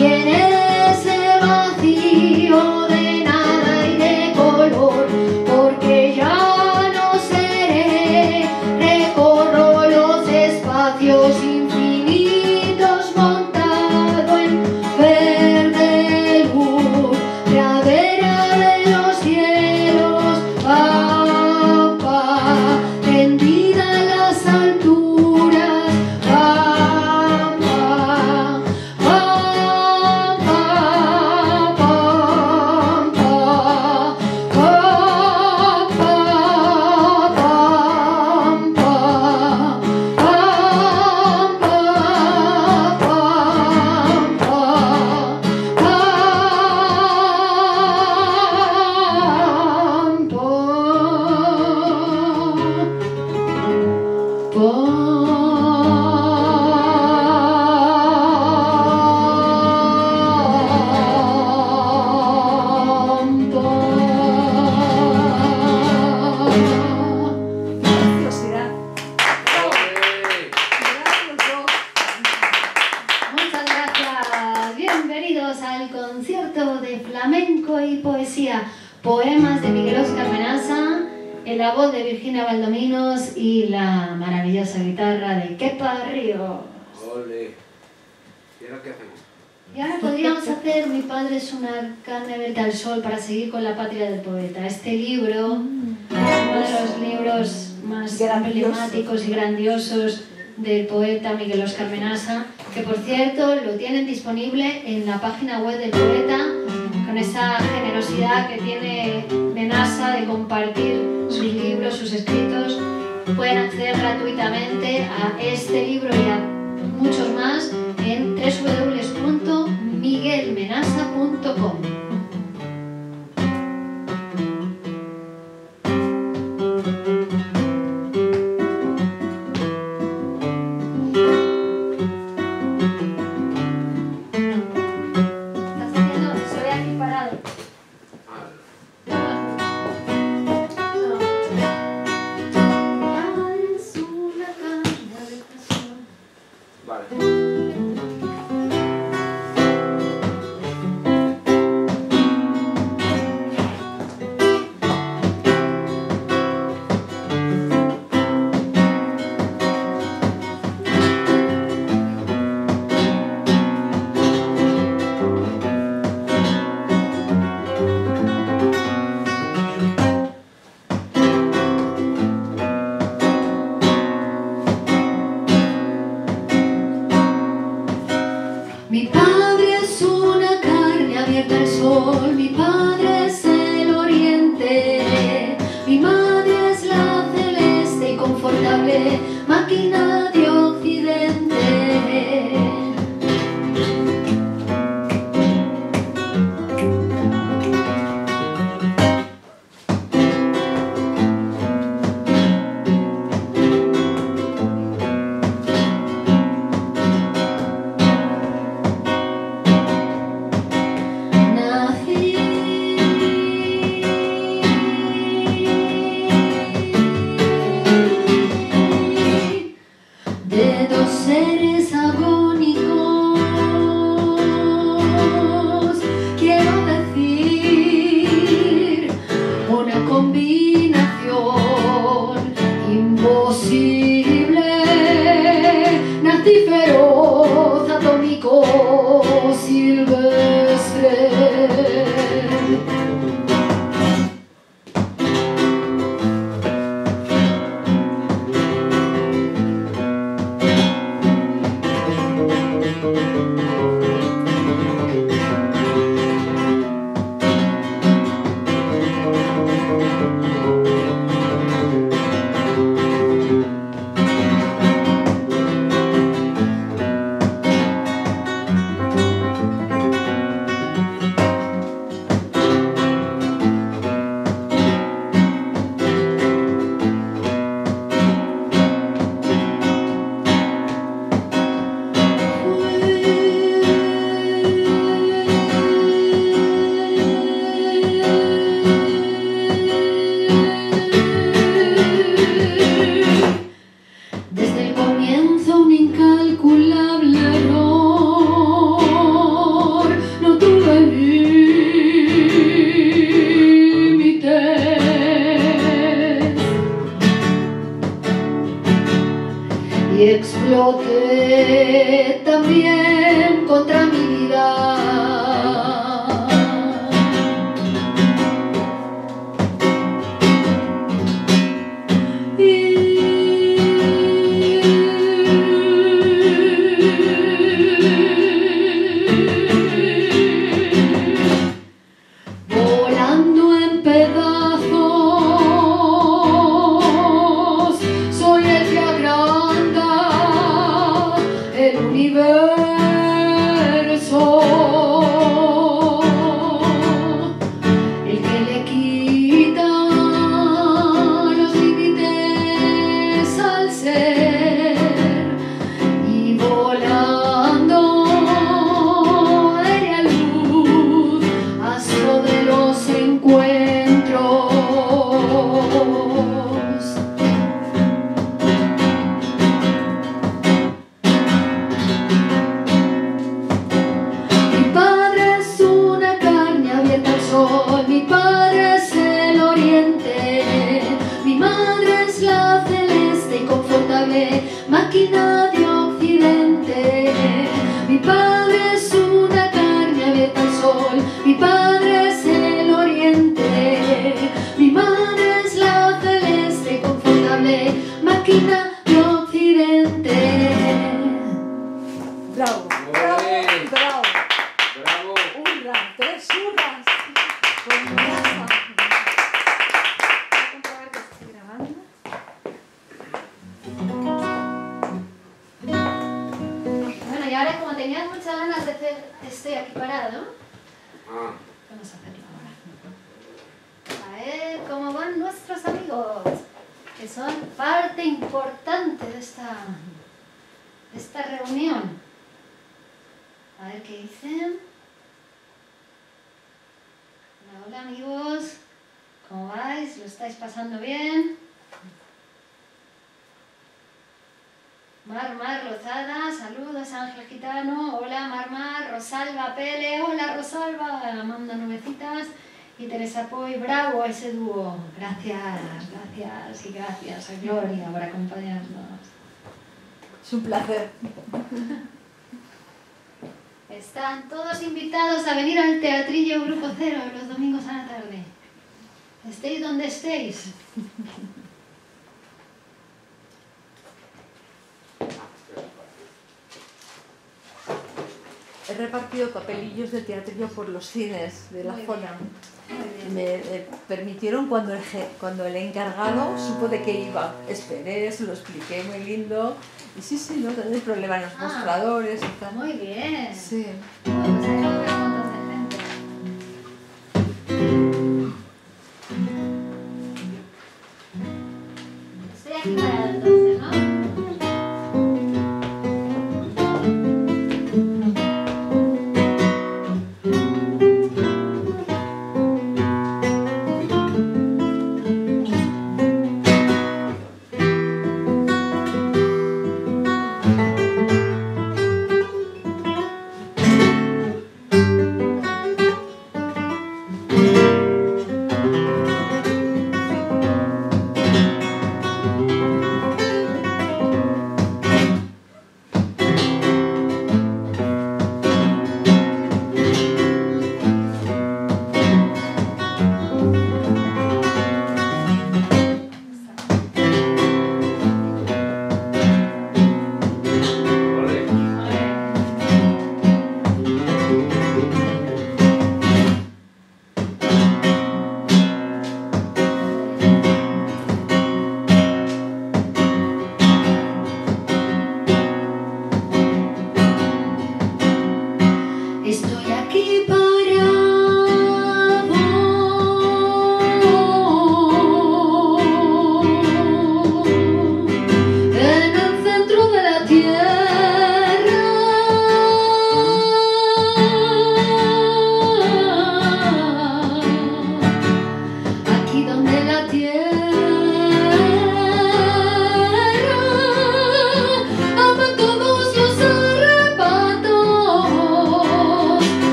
Y Poemas de Miguel Oscar Menassa, en la voz de Virginia Valdominos y la maravillosa guitarra de Kepa Río. Ole. ¿Y ahora qué hacemos? Y ahora podríamos hacer Mi padre es una carne verde al sol, para seguir con La patria del poeta. Este libro, uno de los libros más emblemáticos y grandiosos del poeta Miguel Oscar Menassa, que por cierto lo tienen disponible en la página web del poeta, con esa generosidad que tiene Menassa de compartir sus libros, sus escritos. Pueden acceder gratuitamente a este libro y a muchos más en www.miguelmenassa.com. Quita los límites al ser. máquina de Occidente. Mi padre es una carne abierta al sol, mi padre es el oriente, mi madre es la celeste inconfortable máquina de Occidente. Bravo, bravo, bravo, bravo. Hurra, tres hurras. Con Menassa. Voy a comprobar que estoy grabando. Bueno, y ahora como tenías muchas ganas de hacer estoy aquí parado, vamos a hacerlo ahora. A ver cómo van nuestros amigos, que son parte importante de esta reunión. A ver qué dicen. Hola, hola amigos, ¿cómo vais? ¿Lo estáis pasando bien? Mar Lozada, saludos. Ángel Gitano, hola Mar. Rosalba Pele, hola Rosalba. Amanda Nubecitas y Teresa Poy, bravo ese dúo. Gracias, gracias y gracias a Gloria por acompañarnos. Es un placer. Están todos invitados a venir al Teatrillo Grupo Cero los domingos a la tarde. Estéis donde estéis. He repartido papelillos de Teatrillo por los cines de la zona. Me permitieron cuando el encargado supo de qué iba. Esperé, se lo expliqué muy lindo. Y sí, no tenéis problema en los mostradores y tal. Muy bien. Sí. Bueno, pues hay un montón de gente. Estoy aquí para entonces, ¿no?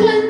One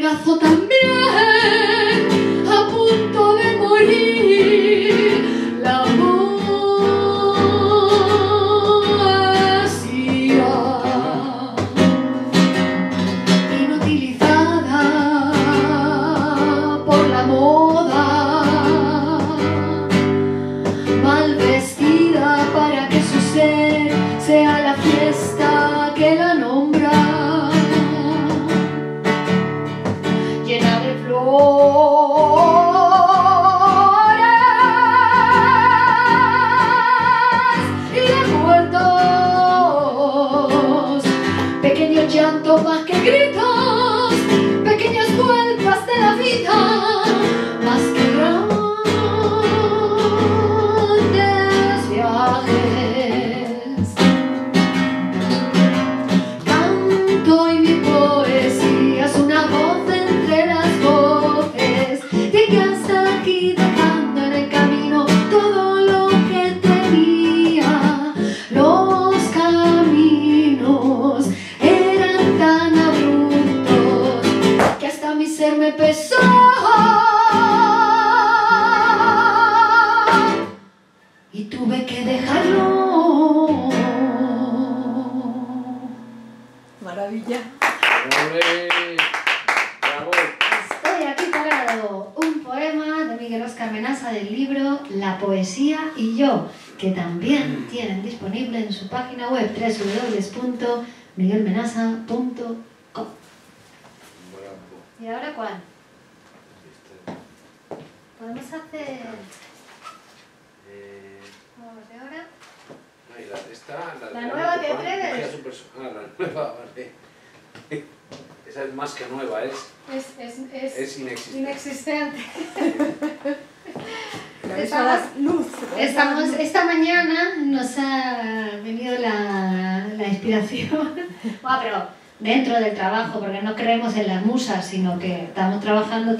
regazo también, a punto de morir, la poesía inutilizada por la moda, mal vestida para que su ser sea la fiesta que la nombra. Más que gritos, pequeñas vueltas de la vida, más que grandes viajes. Canto y mi poesía es una voz entre las voces. Llegué hasta aquí dejando en el camino todo lo que tenía. Los caminos tan abruptos que hasta mi ser me pesó. Y tuve que dejarlo. Maravilla. ¡Bravo! Estoy aquí parado. Un poema de Miguel Oscar Menassa del libro La poesía y yo, que también tienen disponible en su página web www.miguelmenassa.com. ¿Y ahora cuál? ¿Podemos hacer? Vamos, ¿de ahora? La nueva que crees. La nueva, vale. Esa es más que nueva, es inexistente. Esta mañana nos ha venido la inspiración, bueno, pero dentro del trabajo, porque no creemos en las musas, sino que estamos trabajando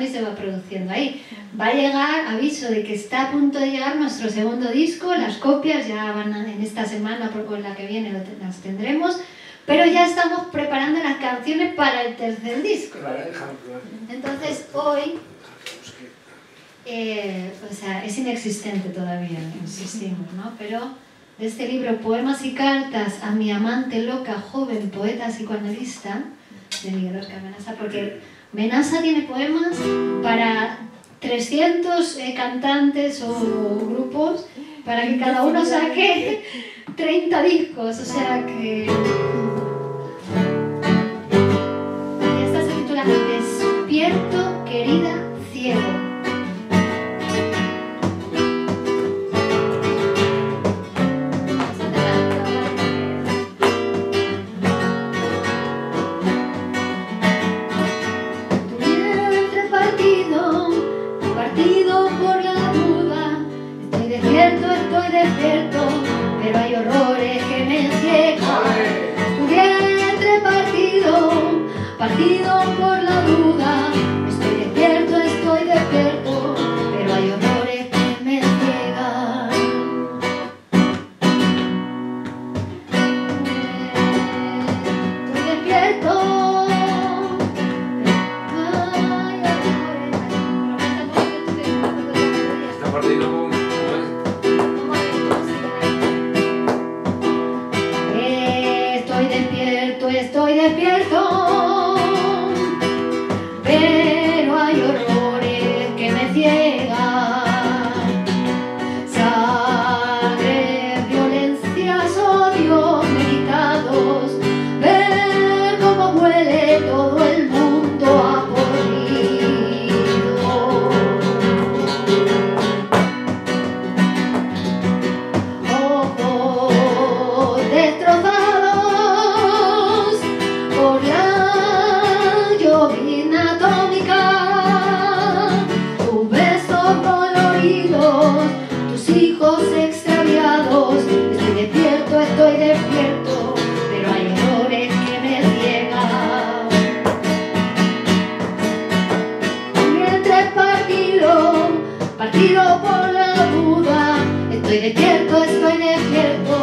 y se va produciendo ahí. Va a llegar, aviso de que está a punto de llegar nuestro segundo disco, las copias ya van en esta semana, porque la que viene las tendremos. Pero ya estamos preparando las canciones para el tercer disco. Entonces hoy... o sea, es inexistente todavía, insistimos, ¿no? Pero de este libro Poemas y Cartas a mi amante loca, joven poeta psicoanalista de Miguel Oscar Menassa, porque Menassa tiene poemas para 300 cantantes o grupos, para que cada uno saque 30 discos, o sea que... Y esta se titula Despierto, querida, ciego. Pero hay horrores que me ciegan. Estuviera entre partido por la duda. Estoy despierto, pero hay horrores que me ciegan. Estoy despierto. Estoy despierto, pero hay horrores que me ciegan. Sangre, violencias, odios meditados. Ver cómo huele todo el mundo a podrido. Ojos destrozados por la duda. Estoy despierto,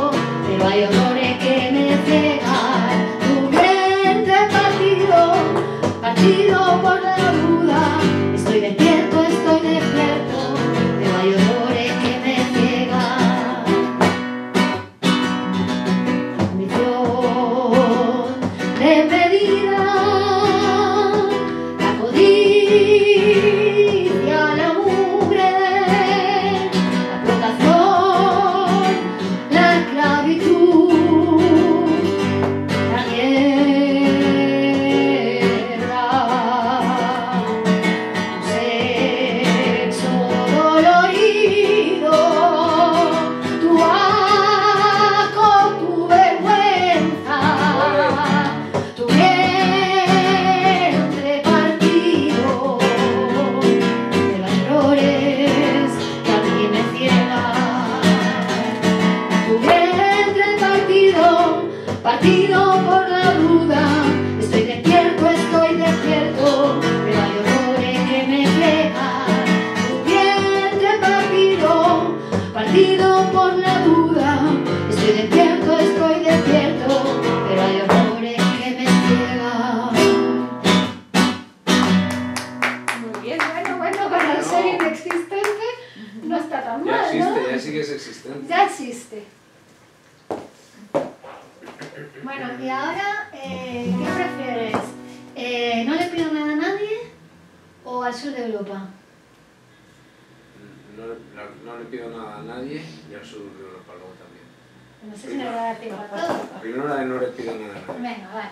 pero hay horrores que me cegan. Tu vientre partido. vencido por la duda. Estoy despierto, pero hay olores que me ciegan. Mi flor desmedida, la codicia, la mugre, la provocación, la esclavitud. Partido por la duda, estoy despierto, pero hay olores que me pegan. Tu vientre partido, partido por la duda, estoy despierto, pero hay olores que me pegan. Muy bien, bueno, para el ser inexistente no está tan mal, ¿no? Ya existe, ya sigues existente. Ya existe. Bueno, y ahora, ¿qué prefieres? ¿No le pido nada a nadie o al sur de Europa? No le pido nada a nadie y al sur de Europa luego también. No sé si me voy a dar tiempo a todo. Primero la de no le pido nada a nadie. Venga, vale.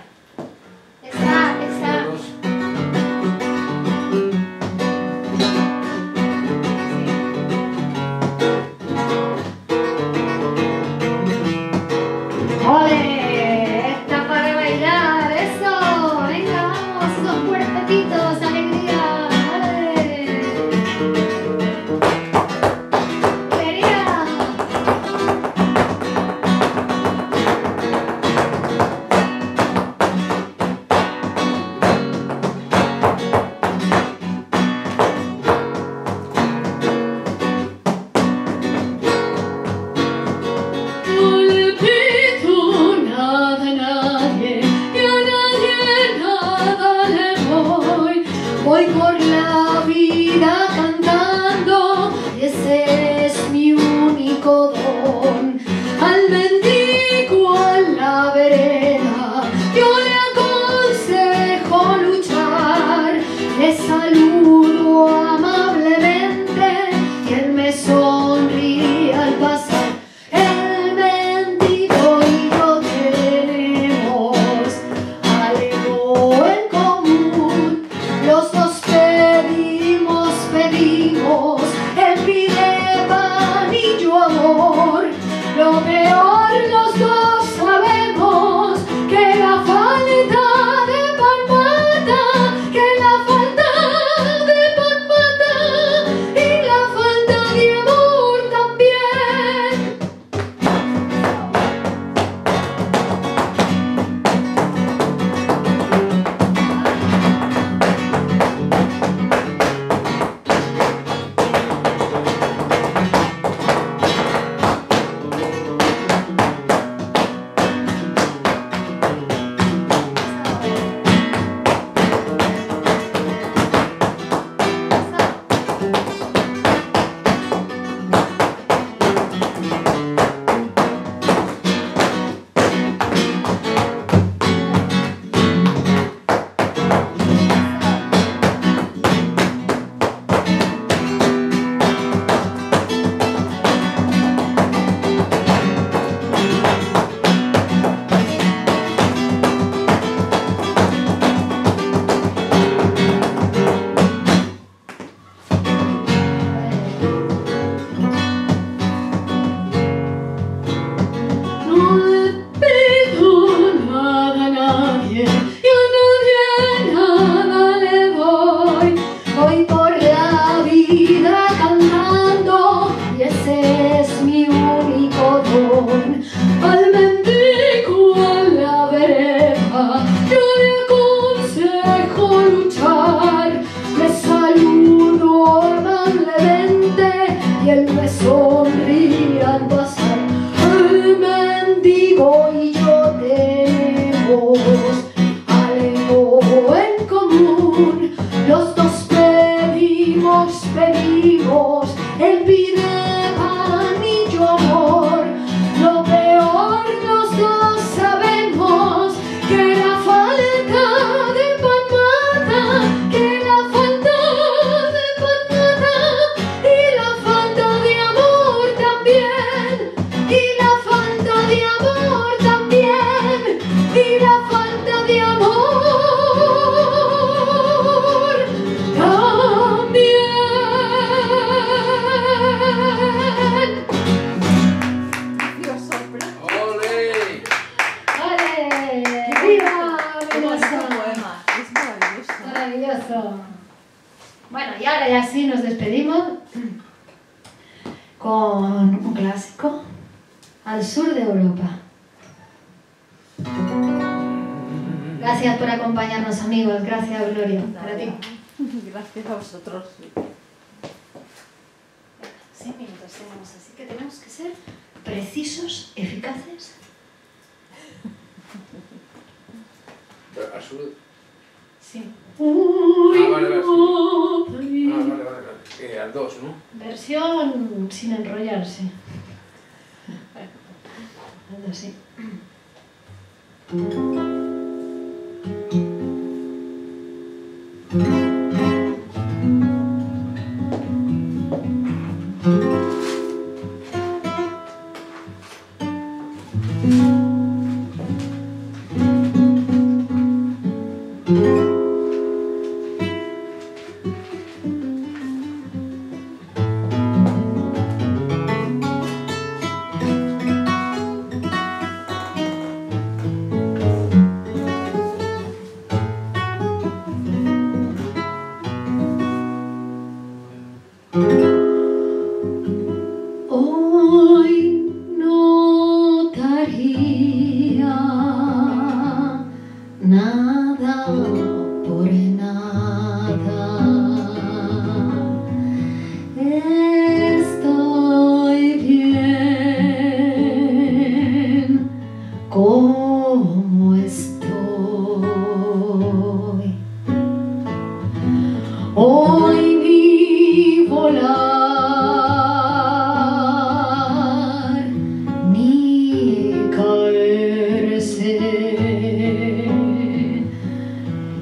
Voy por la vida cantando, y ese es mi único don. Al mendigo a la vereda, yo le aconsejo luchar. Le saludo amablemente, y él me sonríe al pasar. El mendigo y yo tenemos algo en común. Los dos pedimos perdón. común. Los dos pedimos, él pide pan y yo amor. Lo peor, los dos sabemos que la falta de pan mata, que la falta de pan mata, y la falta de amor también, y la falta de amor también, y la falta de amor también. Bueno, y ahora ya sí nos despedimos con un clásico, Al sur de Europa. Gracias por acompañarnos, amigos. Gracias, Gloria. Para ti. Gracias a vosotros. 6 minutos tenemos, así que tenemos que ser precisos, eficaces. Sí. Vale. Al 2, ¿no? Versión sin enrollarse. Al 2, sí.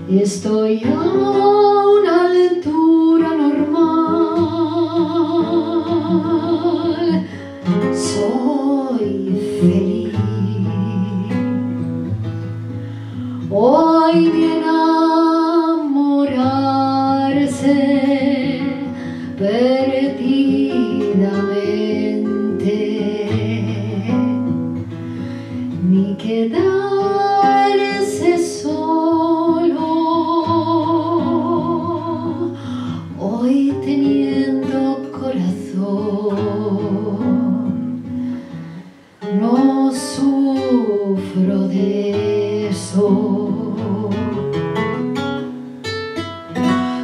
Estoy a una altura normal, soy feliz. Hoy de enamorarse perdidamente, ni quedarse solo. Hoy teniendo corazón, no sufro de eso.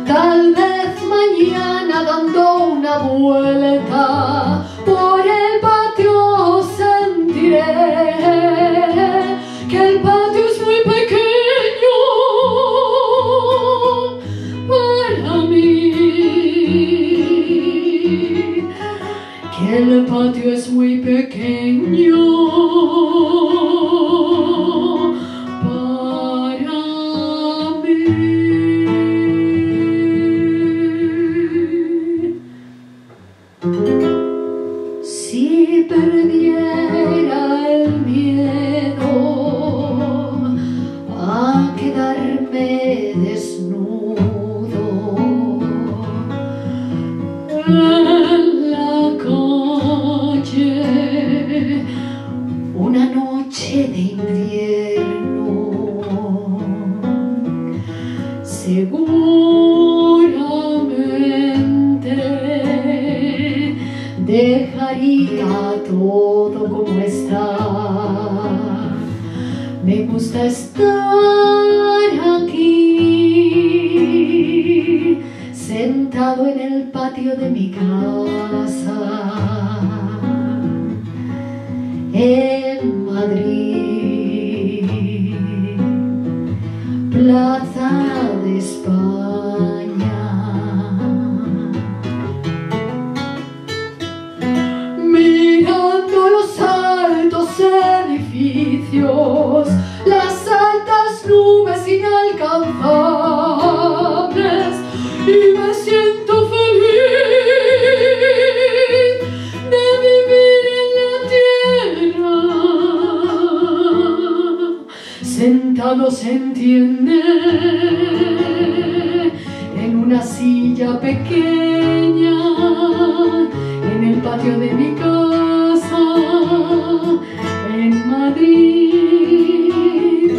Tal vez mañana dando una vuelta por el patio sentiré que el patio es muy pequeño. El patio es muy pequeño para mí. Si perdiera el miedo a quedarme desnudo, una noche de invierno, seguramente dejaría todo como está. Me gusta estar aquí, sentado en el patio de mi casa, en Madrid, Plaza de España. una silla pequeña en el patio de mi casa en Madrid,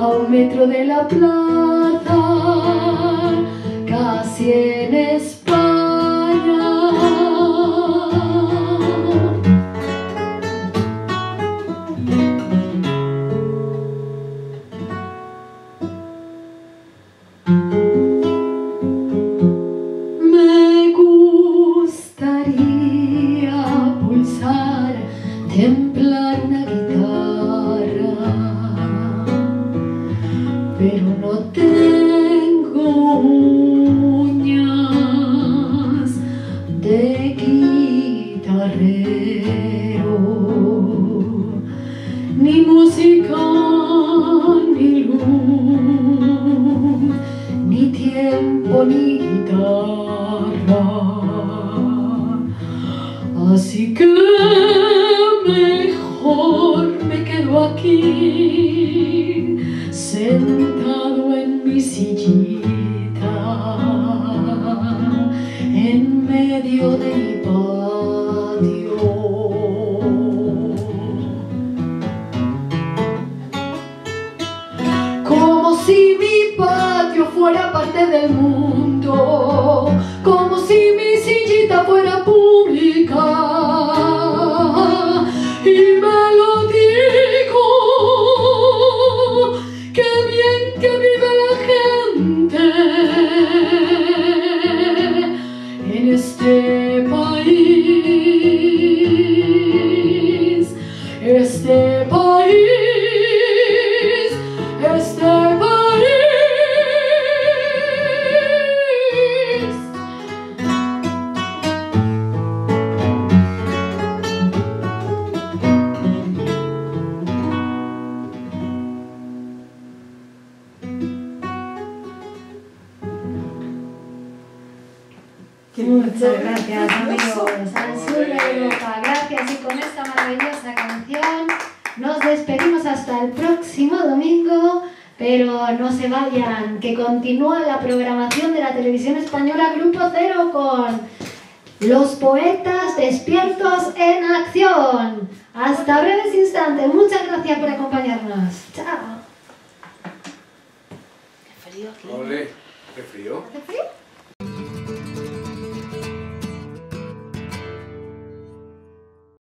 a 1 metro de la plaza, casi en España. Continúa la programación de la televisión española Grupo Cero con Los Poetas Despiertos en Acción. Hasta breves instantes. Muchas gracias por acompañarnos. Chao. ¿Qué frío aquí? Ole, ¿qué frío? ¿Hace frío?